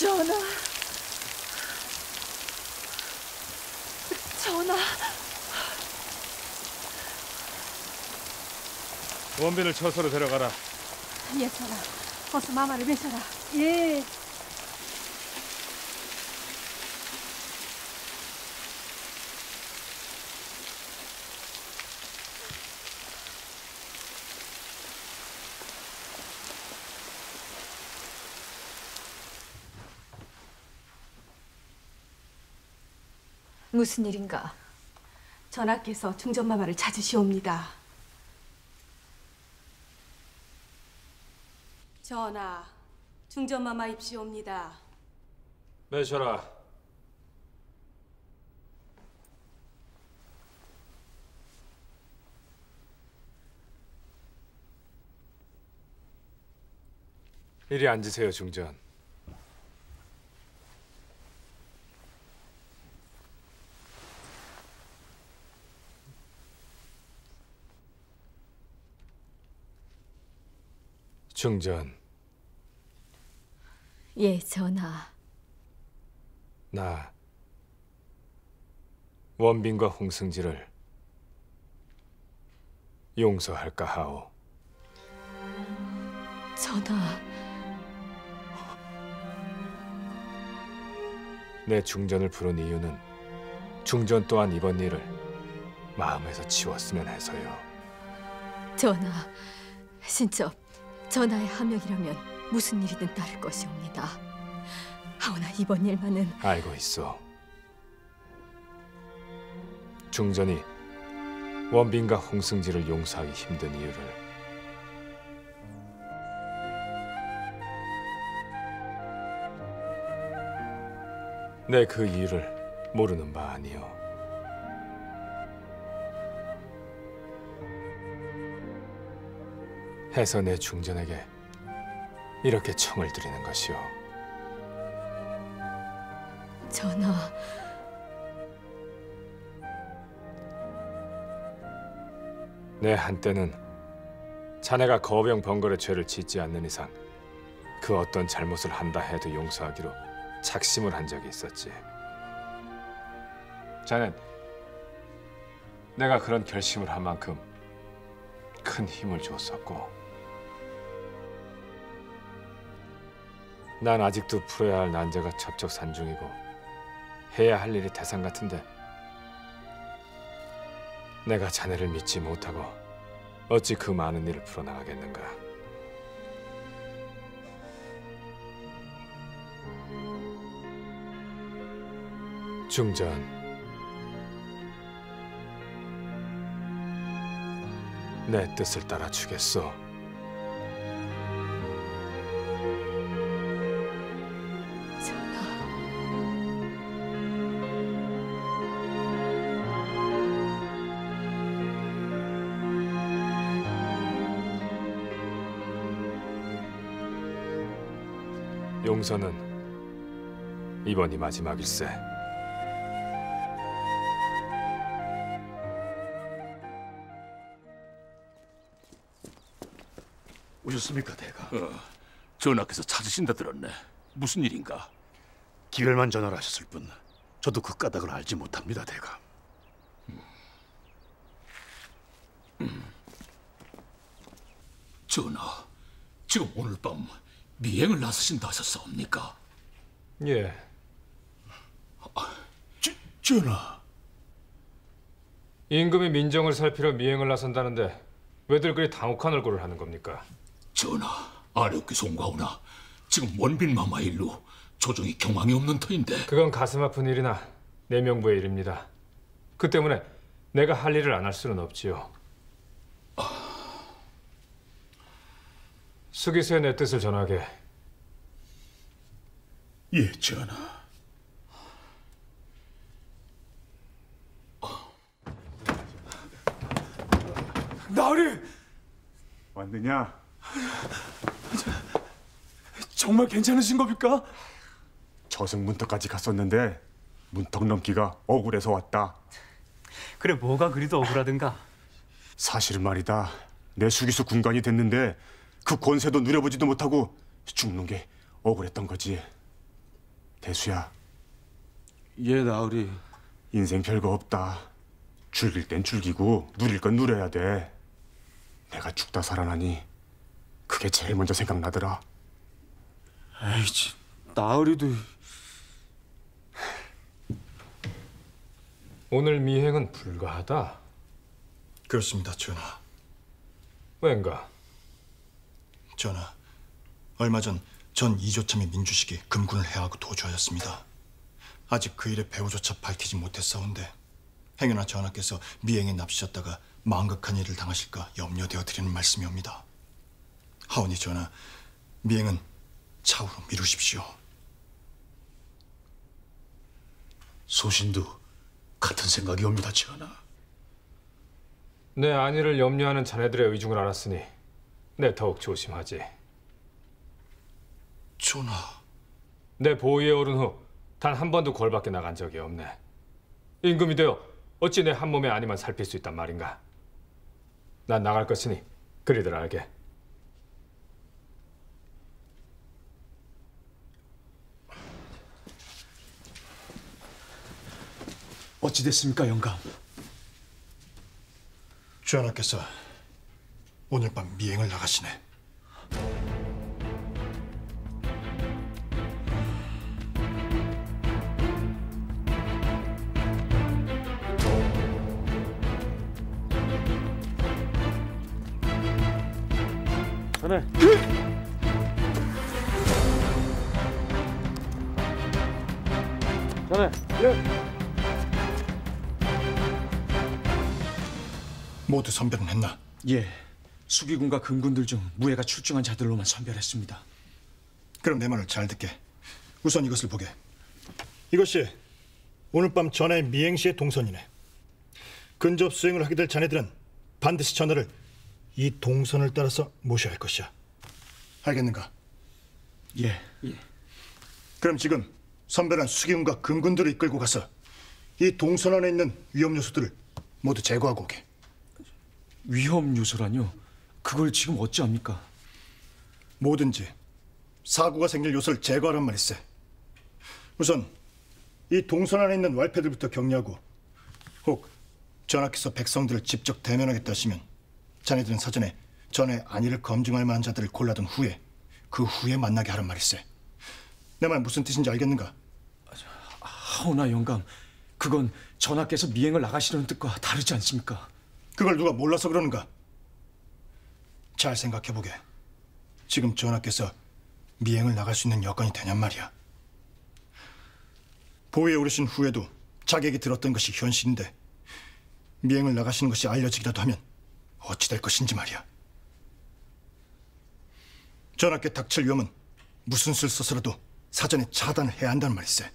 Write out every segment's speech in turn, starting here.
전하. 원빈을 처소로 데려가라. 예, 전하. 어서 마마를 메셔라. 예. 무슨 일인가? 전하께서 중전마마를 찾으시옵니다. 전하, 중전마마 입시옵니다. 메셔라. 이리 앉으세요, 중전. 중전. 예, 전하. 나 원빈과 홍승지를 용서할까 하오. 전하. 내 중전을 부른 이유는 중전 또한 이번 일을 마음에서 치웠으면 해서요. 전하, 신첩 전하의 하명이라면 무슨 일이든 따를 것이옵니다. 하오나 이번 일만은... 알고 있어. 중전이 원빈과 홍승지를 용서하기 힘든 이유를 내 그 이유를 모르는 바 아니오. 해서 내 중전에게 이렇게 청을 드리는 것이오. 전하. 내 한때는 자네가 거병 번거의 죄를 짓지 않는 이상 그 어떤 잘못을 한다 해도 용서하기로 작심을 한 적이 있었지. 자넨 내가 그런 결심을 한 만큼 큰 힘을 주었었고, 난 아직도 풀어야 할 난제가 첩첩산중이고 해야 할 일이 대상 같은데 내가 자네를 믿지 못하고 어찌 그 많은 일을 풀어나가겠는가. 중전. 내 뜻을 따라 주겠소. 전하. 용서는 이번이 마지막일세. 오셨습니까, 대가? 전하께서 찾으신다 들었네. 무슨 일인가? 기별만 전화를 하셨을 뿐 저도 그 까닭을 알지 못합니다, 대가. 전하, 지금 오늘 밤 미행을 나서신다 하셨사옵니까? 예. 전하. 임금이 민정을 살피러 미행을 나선다는데 왜들 그리 당혹한 얼굴을 하는 겁니까? 전하, 아렵게 송구하오나 지금 원빈 마마 일로 조정이 경황이 없는 터인데. 그건 가슴 아픈 일이나 내 명부의 일입니다. 그 때문에 내가 할 일을 안 할 수는 없지요. 수기수에 내 뜻을 전하게. 예, 전하. 나으리! 왔느냐? 정말 괜찮으신 겁니까? 저승 문턱까지 갔었는데 문턱 넘기가 억울해서 왔다. 그래, 뭐가 그리도 억울하든가? 사실은 말이다. 내 수기수 군관이 됐는데 그 권세도 누려보지도 못하고 죽는 게 억울했던 거지. 대수야. 예, 나으리. 인생 별거 없다. 즐길 땐 즐기고 누릴 건 누려야 돼. 내가 죽다 살아나니 그게 제일 먼저 생각나더라. 에이, 나으리도. 오늘 미행은 불가하다. 그렇습니다, 전하. 왠가? 전하, 얼마 전 이조참이 민주식이 금군을 해하고 도주하였습니다. 아직 그 일의 배후조차 밝히지 못했사온데 행여나 전하께서 미행에 납치셨다가 망극한 일을 당하실까 염려되어 드리는 말씀이옵니다. 하오니 전하, 미행은 차후로 미루십시오. 소신도 같은 생각이옵니다, 전하. 내 안위를 염려하는 자네들의 의중을 알았으니 내 더욱 조심하지. 전하, 내 보위에 오른 후 단 한 번도 궐 밖에 나간 적이 없네. 임금이 되어 어찌 내 한 몸의 안위만 살필 수 있단 말인가? 난 나갈 것이니 그리들 알게. 어찌 됐습니까, 영감? 주하나께서 오늘 밤 미행을 나가시네. 전해. 전해. 예. 모두 선별은 했나? 예, 수기군과 금군들 중 무예가 출중한 자들로만 선별했습니다. 그럼 내 말을 잘 듣게. 우선 이것을 보게. 이것이 오늘 밤 전하의 미행시의 동선이네. 근접 수행을 하게 될 자네들은 반드시 전하를 이 동선을 따라서 모셔야 할 것이야. 알겠는가? 예. 그럼 지금 선별한 수기군과 금군들을 이끌고 가서 이 동선 안에 있는 위험 요소들을 모두 제거하고 오게. 위험 요소라뇨? 그걸 지금 어찌합니까? 뭐든지 사고가 생길 요소를 제거하란 말일세. 우선 이 동선 안에 있는 왈패들부터 격리하고, 혹 전하께서 백성들을 직접 대면하겠다 하시면 자네들은 사전에 전의 안위를 검증할 만한 자들을 골라둔 후에 만나게 하란 말일세. 내 말 무슨 뜻인지 알겠는가? 하오나 영감, 그건 전하께서 미행을 나가시려는 뜻과 다르지 않습니까? 그걸 누가 몰라서 그러는가? 잘 생각해보게. 지금 전하께서 미행을 나갈 수 있는 여건이 되냔 말이야. 보위에 오르신 후에도 자객이 들었던 것이 현실인데 미행을 나가시는 것이 알려지기라도 하면 어찌 될 것인지 말이야. 전하께 닥칠 위험은 무슨 수를 써서라도 사전에 차단을 해야 한단 말일세.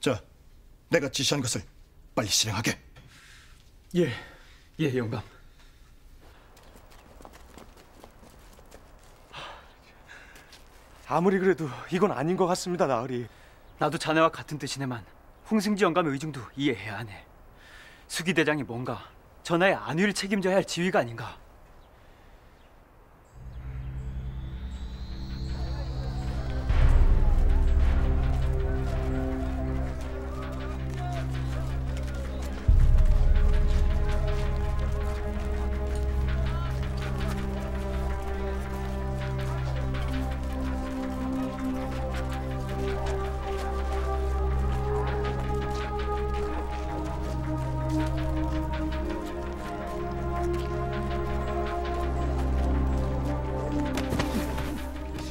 자, 내가 지시한 것을 빨리 실행하게. 예. 예, 영감. 아무리 그래도 이건 아닌 것 같습니다, 나으리. 나도 자네와 같은 뜻이네만 홍승지 영감의 의중도 이해해야 하네. 수기대장이 뭔가 전하의 안위를 책임져야 할 지위가 아닌가.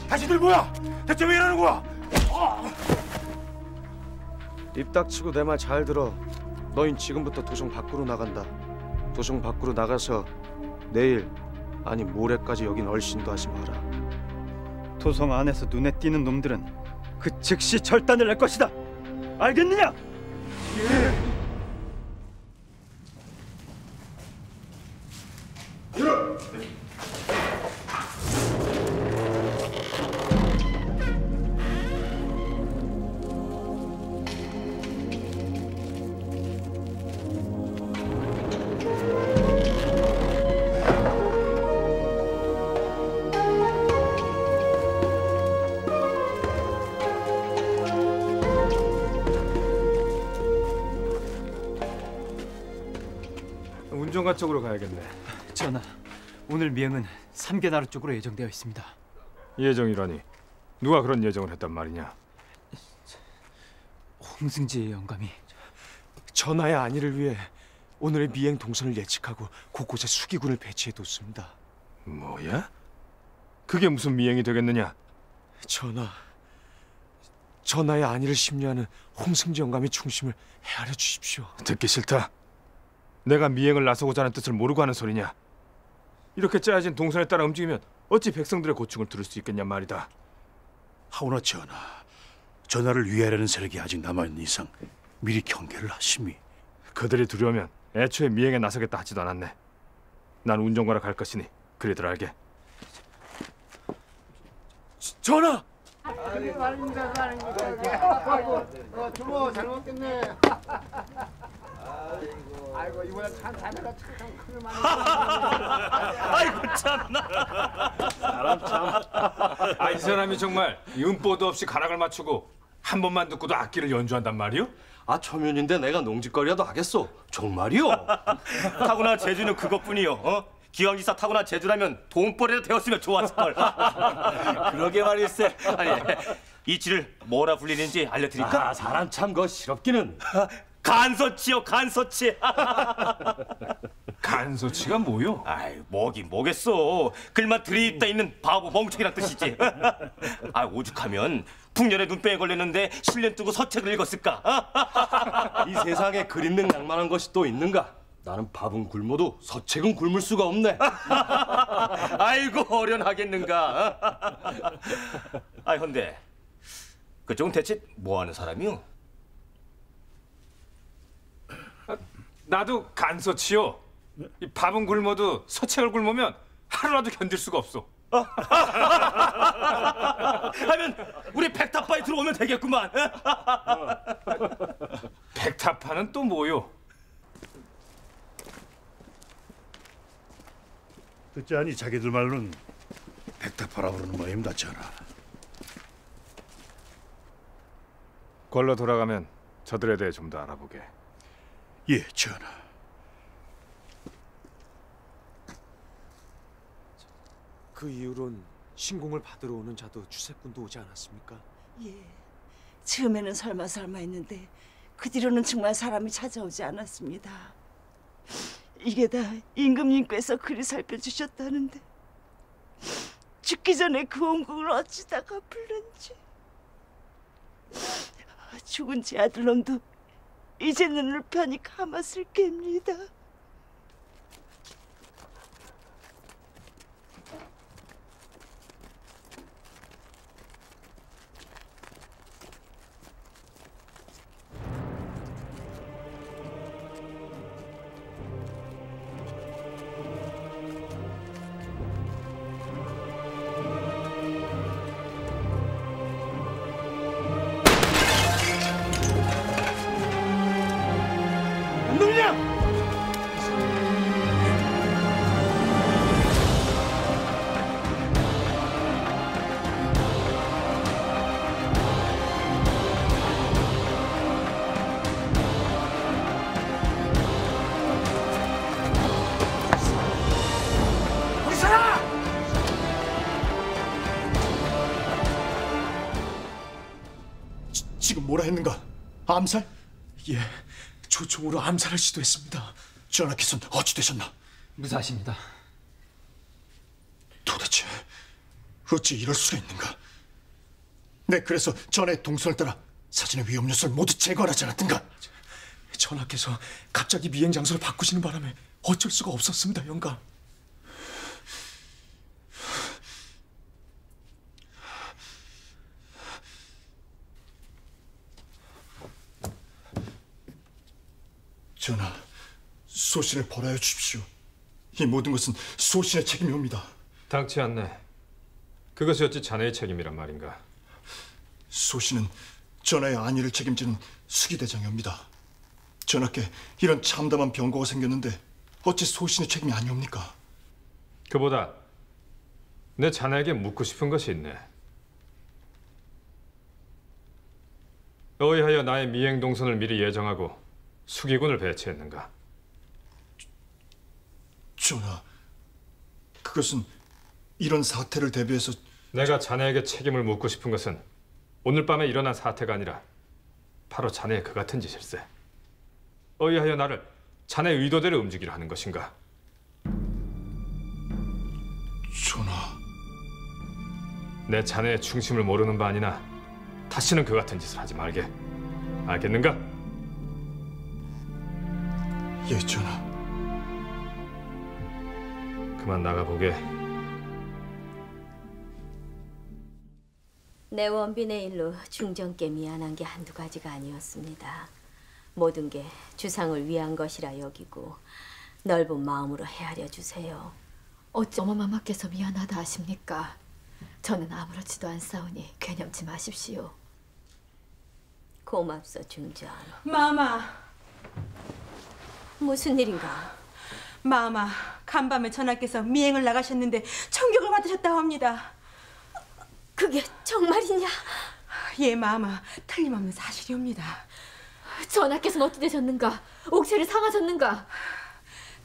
다시들 뭐야? 대체 왜 이러는 거야? 입 닥치고 내 말 잘 들어. 너흰 지금부터 도성 밖으로 나간다. 도성 밖으로 나가서 내일, 아니 모레까지 여긴 얼씬도 하지 마라. 도성 안에서 눈에 띄는 놈들은 그 즉시 절단을 할 것이다. 알겠느냐? 예. 본가 쪽으로 가야겠네. 전하, 오늘 미행은 삼계나루 쪽으로 예정되어 있습니다. 예정이라니? 누가 그런 예정을 했단 말이냐? 홍승지의 영감이. 전하의 안위를 위해 오늘의 미행 동선을 예측하고 곳곳에 수기군을 배치해뒀습니다. 뭐야? 그게 무슨 미행이 되겠느냐? 전하의 안위를 심려하는 홍승지 영감의 중심을 헤아려 주십시오. 듣기 싫다. 내가 미행을 나서고자 하는 뜻을 모르고 하는 소리냐? 이렇게 짜여진 동선에 따라 움직이면 어찌 백성들의 고충을 들을 수 있겠냐 말이다. 하오나 전하, 전하를 위하려는 세력이 아직 남아있는 이상 미리 경계를 하심이. 그들이 두려우면 애초에 미행에 나서겠다 하지도 않았네. 난 운정과라 갈 것이니 그리들 알게. 전하! 아이고, 잘 먹겠네. 아이고, 이번에 자네가 참 큰일 많이 났네. 아이고, 참나. 사람 참. 아, 이 사람이 정말 음보도 없이 가락을 맞추고 한 번만 듣고도 악기를 연주한단 말이요? 아, 초면인데 내가 농짓거리라도 하겠소. 정말이요? 타고난 재주는 그것뿐이요. 어? 기왕지사 타고난 재주라면 돈벌이라도 되었으면 좋았을걸. 그러게 말일세. 아니, 이 쥐를 뭐라 불리는지 알려드릴까? 아, 사람 참 거 시럽기는. 간서치요, 간서치. 간서치가 뭐요? 아이, 뭐긴 뭐겠소. 글만 들이입다 있는 바보 멍청이란 뜻이지. 아, 오죽하면 풍년의 눈병에 걸렸는데 10년 뜨고 서책을 읽었을까? 이 세상에 글 읽는 낭만한 것이 또 있는가? 나는 밥은 굶어도 서책은 굶을 수가 없네. 아이고, 어련하겠는가. 아, 헌데 그쪽은 대체 뭐하는 사람이요? 나도 간서치요. 밥은 굶어도 서책을 굶으면 하루라도 견딜 수가 없어. 하면 우리 백탑파에 들어오면 되겠구만. 백탑파는 또 뭐요? 듣자니 자기들 말로는 백탑파라 부르는 모임이다. 전하, 걸러 돌아가면 저들에 대해 좀 더 알아보게. 예, 전하. 그 이후론 신공을 받으러 오는 자도 주세꾼도 오지 않았습니까? 예, 처음에는 설마 했는데 그 뒤로는 정말 사람이 찾아오지 않았습니다. 이게 다 임금님께서 그리 살펴주셨다는데 죽기 전에 그 원궁을 어찌다 갚을는지. 죽은 제 아들놈도 이제 눈을 편히 감았을 겁니다. 뭐라 했는가? 암살? 예, 조총으로 암살을 시도했습니다. 전하께서는 어찌 되셨나? 무사하십니다. 도대체 어찌 이럴 수가 있는가? 네, 그래서 전하의 동선을 따라 사진의 위험 요소를 모두 제거하지 않았던가? 전하께서 갑자기 미행 장소를 바꾸시는 바람에 어쩔 수가 없었습니다, 영감. 전하, 소신을 벌하여 주십시오. 이 모든 것은 소신의 책임이옵니다. 당치 않네. 그것이 어찌 자네의 책임이란 말인가? 소신은 전하의 안위를 책임지는 수기대장이옵니다. 전하께 이런 참담한 병거가 생겼는데 어찌 소신의 책임이 아니옵니까? 그보다 내 자네에게 묻고 싶은 것이 있네. 어이하여 나의 미행 동선을 미리 예정하고 수기군을 배치했는가? 전하, 그것은 이런 사태를 대비해서... 내가 자네에게 책임을 묻고 싶은 것은 오늘 밤에 일어난 사태가 아니라 바로 자네의 그 같은 짓일세. 어이하여 나를 자네의 의도대로 움직이려 하는 것인가? 전하... 내 자네의 중심을 모르는 바 아니나 다시는 그 같은 짓을 하지 말게. 알겠는가? 예, 전하. 그만 나가보게. 내 원빈의 일로 중정께 미안한 게 한두 가지가 아니었습니다. 모든 게 주상을 위한 것이라 여기고 넓은 마음으로 헤아려 주세요. 어쩜 어마마마께서 미안하다 하십니까? 저는 아무렇지도 않사오니 괴념치 마십시오. 고맙소, 중전. 마마! 무슨 일인가? 마마, 간밤에 전하께서 미행을 나가셨는데 청격을 받으셨다고 합니다. 그게 정말이냐? 예, 마마. 틀림없는 사실이옵니다. 전하께서는 어찌 되셨는가? 옥체를 상하셨는가?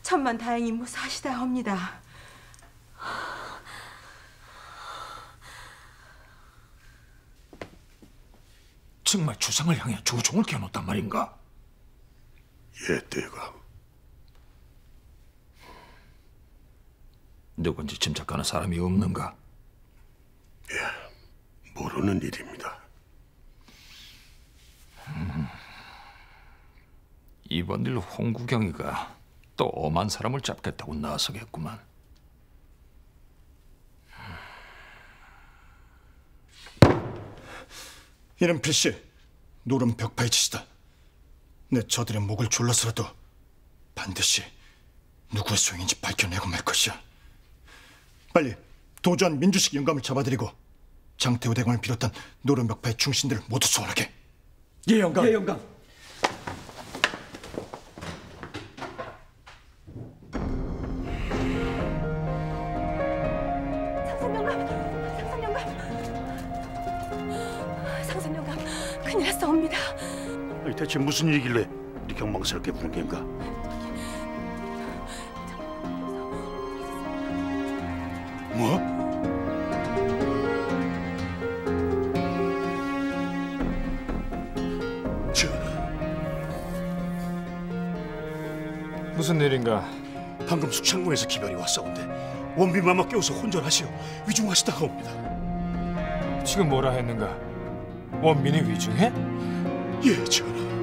천만 다행히 무사하시다 합니다. 정말 주상을 향해 조종을 켜놓단 말인가? 예, 대감. 누군지 짐작하는 사람이 없는가? 예, 모르는 일입니다. 이번 일로 홍구경이가 또 엄한 사람을 잡겠다고 나서겠구만. 이는 필시 노름 벽파의 짓이다. 내 저들의 목을 졸라서라도 반드시 누구의 소행인지 밝혀내고 말 것이야. 빨리 도주한 민주식 영감을 잡아들이고 장태우 대감을 비롯한 노름 벽파의 중신들을 모두 소환하게. 예, 영감. 예, 영감. 대체 무슨 일이길래 이렇게 경망스럽게 부른 겐가? 뭐? 전하, 무슨 일인가? 방금 숙창궁에서 기별이 왔사온데 원빈 마마 깨워서 혼절하시어 위중하시다 하옵니다. 지금 뭐라 했는가? 원빈이 위중해? 예, 전하.